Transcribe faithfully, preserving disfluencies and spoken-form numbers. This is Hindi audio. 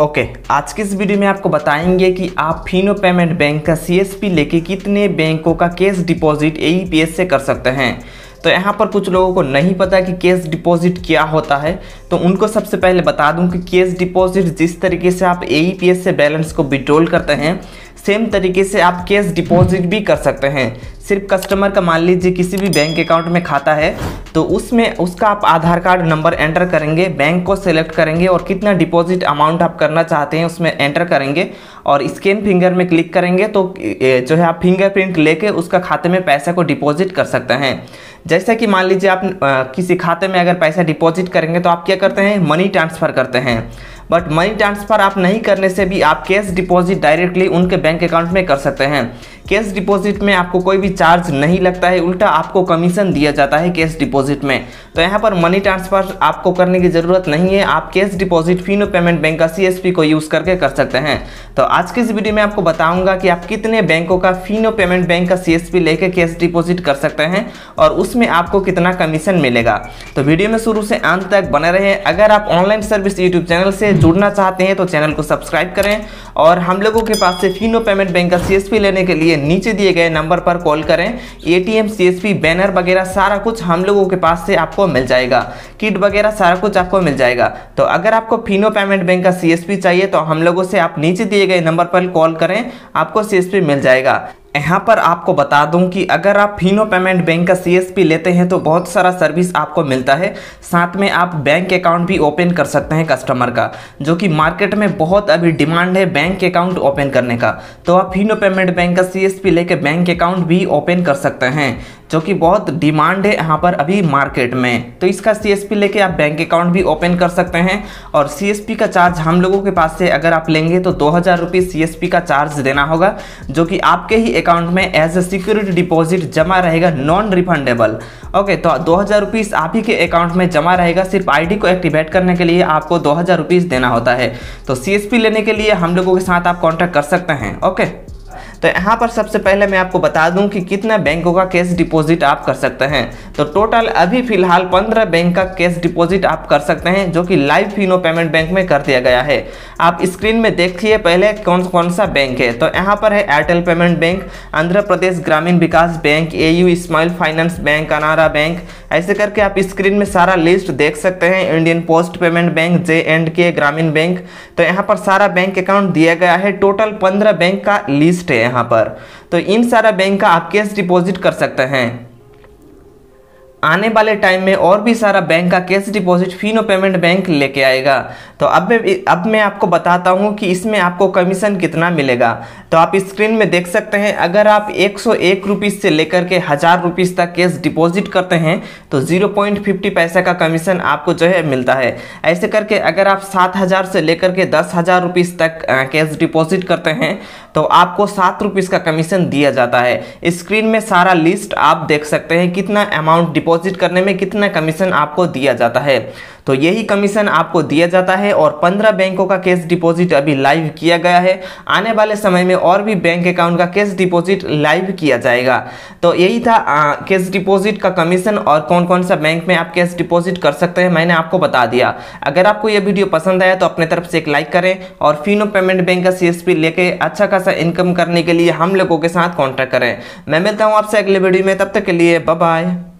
ओके okay, आज की इस वीडियो में आपको बताएंगे कि आप फिनो पेमेंट बैंक का सीएसपी लेके कितने बैंकों का कैश डिपॉजिट एईपीएस से कर सकते हैं। तो यहाँ पर कुछ लोगों को नहीं पता कि कैश डिपॉजिट क्या होता है, तो उनको सबसे पहले बता दूं कि कैश डिपॉजिट जिस तरीके से आप एईपीएस से बैलेंस को विड्रॉल करते हैं, सेम तरीके से आप कैश डिपॉजिट भी कर सकते हैं। सिर्फ कस्टमर का मान लीजिए किसी भी बैंक अकाउंट में खाता है, तो उसमें उसका आप आधार कार्ड नंबर एंटर करेंगे, बैंक को सेलेक्ट करेंगे और कितना डिपॉजिट अमाउंट आप करना चाहते हैं उसमें एंटर करेंगे और स्कैन फिंगर में क्लिक करेंगे, तो जो है आप फिंगरप्रिंट लेके उसका खाते में पैसा को डिपॉजिट कर सकते हैं। जैसा कि मान लीजिए आप आ, किसी खाते में अगर पैसा डिपॉजिट करेंगे तो आप क्या करते हैं, मनी ट्रांसफ़र करते हैं, बट मनी ट्रांसफ़र आप नहीं करने से भी आप कैश डिपॉजिट डायरेक्टली उनके बैंक अकाउंट में कर सकते हैं। कैश डिपॉजिट में आपको कोई भी चार्ज नहीं लगता है, उल्टा आपको कमीशन दिया जाता है कैश डिपॉजिट में। तो यहाँ पर मनी ट्रांसफ़र आपको करने की ज़रूरत नहीं है, आप cash deposit Fino payment bank का सीएसपी को यूज़ करके कर सकते हैं। तो आज की इस वीडियो में आपको बताऊँगा कि आप कितने बैंकों का फिनो पेमेंट बैंक का सीएसपी लेके कैश डिपॉजिट कर सकते हैं और उसमें आपको कितना कमीशन मिलेगा। तो वीडियो में शुरू से अंत तक बने रहें। अगर आप ऑनलाइन सर्विस यूट्यूब चैनल से जुड़ना चाहते हैं तो चैनल को सब्सक्राइब करें और हम लोगों के पास से फिनो पेमेंट बैंक का सीएसपी लेने के लिए नीचे दिए गए नंबर पर कॉल करें। एटीएम, सीएसपी, बैनर वगैरह सारा कुछ हम लोगों के पास से आपको मिल जाएगा, किट वगैरह सारा कुछ आपको मिल जाएगा। तो अगर आपको फिनो पेमेंट बैंक का सीएसपी चाहिए तो हम लोगों से आप नीचे दिए गए नंबर पर कॉल करें, आपको सीएसपी मिल जाएगा। यहाँ पर आपको बता दूं कि अगर आप फिनो पेमेंट बैंक का सीएसपी लेते हैं तो बहुत सारा सर्विस आपको मिलता है, साथ में आप बैंक अकाउंट भी ओपन कर सकते हैं कस्टमर का, जो कि मार्केट में बहुत अभी डिमांड है बैंक अकाउंट ओपन करने का। तो आप फिनो पेमेंट बैंक का सीएसपी लेके बैंक अकाउंट भी ओपन कर सकते हैं, जो कि बहुत डिमांड है यहाँ पर अभी मार्केट में। तो इसका सीएसपी लेके आप बैंक अकाउंट भी ओपन कर सकते हैं और सीएसपी का चार्ज हम लोगों के पास से अगर आप लेंगे तो दो हज़ार रुपये सीएसपी का चार्ज देना होगा, जो कि आपके ही अकाउंट में एज ए सिक्योरिटी डिपॉजिट जमा रहेगा, नॉन रिफंडेबल। ओके, तो दो हज़ार रुपीज़ आप ही के अकाउंट में जमा रहेगा, सिर्फ आईडी को एक्टिवेट करने के लिए आपको दो हज़ार रुपीज़ देना होता है। तो सीएसपी लेने के लिए हम लोगों के साथ आप कॉन्टैक्ट कर सकते हैं। ओके, तो यहाँ पर सबसे पहले मैं आपको बता दूं कि कितना बैंकों का कैश डिपॉजिट आप कर सकते हैं। तो टोटल अभी फिलहाल पंद्रह बैंक का कैश डिपॉजिट आप कर सकते हैं, जो कि लाइव फिनो पेमेंट बैंक में कर दिया गया है। आप स्क्रीन में देखिए पहले कौन कौन सा बैंक है। तो यहाँ पर है Airtel payment bank, Andhra Pradesh ग्रामीण Vikas bank, AU small finance bank, Canara bank, ऐसे करके आप स्क्रीन में सारा लिस्ट देख सकते हैं। Indian post payment bank, J and K Grameen bank, तो यहाँ पर सारा बैंक अकाउंट दिया गया है। टोटल पंद्रह बैंक का लिस्ट है यहाँ पर। तो इन सारा बैंक का आप कैश डिपॉजिट कर सकते हैं। आने वाले टाइम में और भी सारा बैंक का cash deposit Fino payment bank लेके आएगा। तो अब मैं अब मैं आपको बताता हूँ कि इसमें आपको कमीशन कितना मिलेगा। तो आप स्क्रीन में देख सकते हैं, अगर आप एक सौ एक रुपीज़ से लेकर के हज़ार रुपीज़ तक कैश डिपॉजिट करते हैं तो जीरो पॉइंट फिफ्टी पैसा का कमीशन आपको जो है मिलता है। ऐसे करके अगर आप सात हज़ार से लेकर के दस हज़ार रुपीज़ तक कैश डिपॉजिट करते हैं तो आपको सात रुपीज़ का कमीशन दिया जाता है। स्क्रीन में सारा लिस्ट आप देख सकते हैं कितना अमाउंट डिपॉजिट करने में कितना कमीशन आपको दिया जाता है। तो यही कमीशन आपको दिया जाता है और पंद्रह बैंकों का कैश डिपॉजिट अभी लाइव किया गया है। आने वाले समय में और भी बैंक अकाउंट का कैश डिपॉजिट लाइव किया जाएगा। तो यही था आ, कैश डिपॉजिट का कमीशन और कौन कौन सा बैंक में आप कैश डिपॉजिट कर सकते हैं, मैंने आपको बता दिया। अगर आपको यह वीडियो पसंद आया तो अपने तरफ से एक लाइक करें और फिनो पेमेंट बैंक का सीएसपी लेके अच्छा खासा इनकम करने के लिए हम लोगों के साथ कॉन्टैक्ट करें। मैं मिलता हूँ आपसे अगले वीडियो में, तब तक के लिए बाय बाय।